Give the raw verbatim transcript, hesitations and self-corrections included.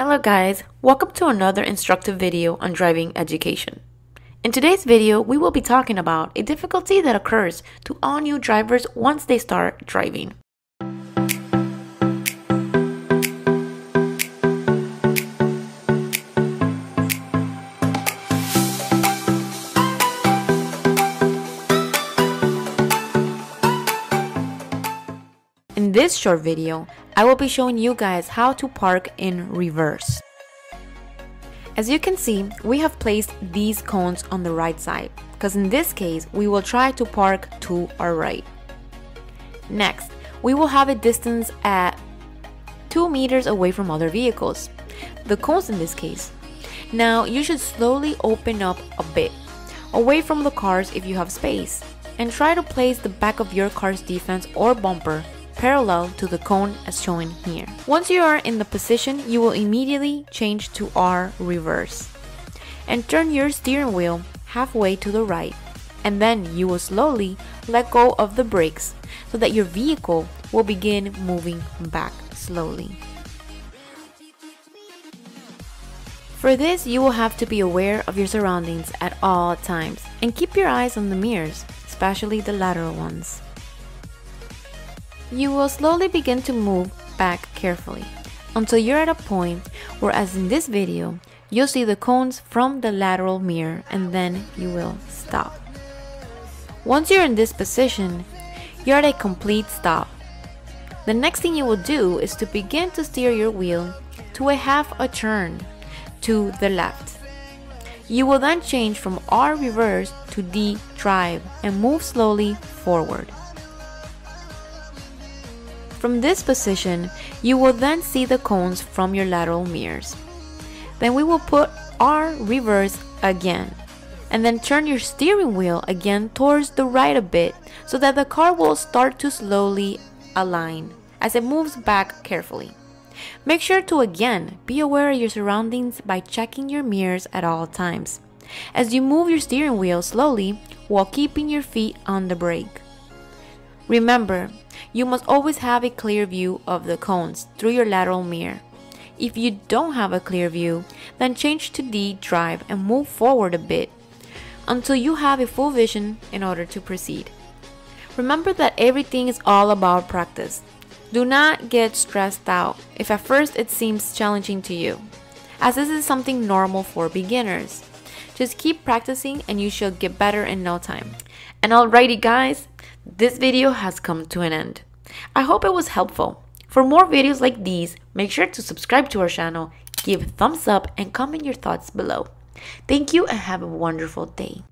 Hello guys, welcome to another instructive video on driving education. In today's video, we will be talking about a difficulty that occurs to all new drivers once they start driving. In this short video, I will be showing you guys how to park in reverse. As you can see, we have placed these cones on the right side, because in this case, we will try to park to our right. Next, we will have a distance at two meters away from other vehicles, the cones in this case. Now, you should slowly open up a bit, away from the cars if you have space, and try to place the back of your car's defense or bumper parallel to the cone as shown here. Once you are in the position, you will immediately change to R reverse and turn your steering wheel halfway to the right, and then you will slowly let go of the brakes so that your vehicle will begin moving back slowly. For this, you will have to be aware of your surroundings at all times and keep your eyes on the mirrors, especially the lateral ones. You will slowly begin to move back carefully until you're at a point where, as in this video, you'll see the cones from the lateral mirror, and then you will stop. Once you're in this position, you're at a complete stop. The next thing you will do is to begin to steer your wheel to a half a turn to the left. You will then change from R reverse to D drive and move slowly forward. From this position, you will then see the cones from your lateral mirrors. Then we will put R reverse again, and then turn your steering wheel again towards the right a bit so that the car will start to slowly align as it moves back carefully. Make sure to again be aware of your surroundings by checking your mirrors at all times, as you move your steering wheel slowly while keeping your feet on the brake. Remember, you must always have a clear view of the cones through your lateral mirror. If you don't have a clear view, then change to D drive and move forward a bit until you have a full vision in order to proceed. Remember that everything is all about practice. Do not get stressed out if at first it seems challenging to you, as this is something normal for beginners. Just keep practicing and you shall get better in no time. And alrighty guys, this video has come to an end. I hope it was helpful. For more videos like these, make sure to subscribe to our channel, give a thumbs up, and comment your thoughts below. Thank you and have a wonderful day.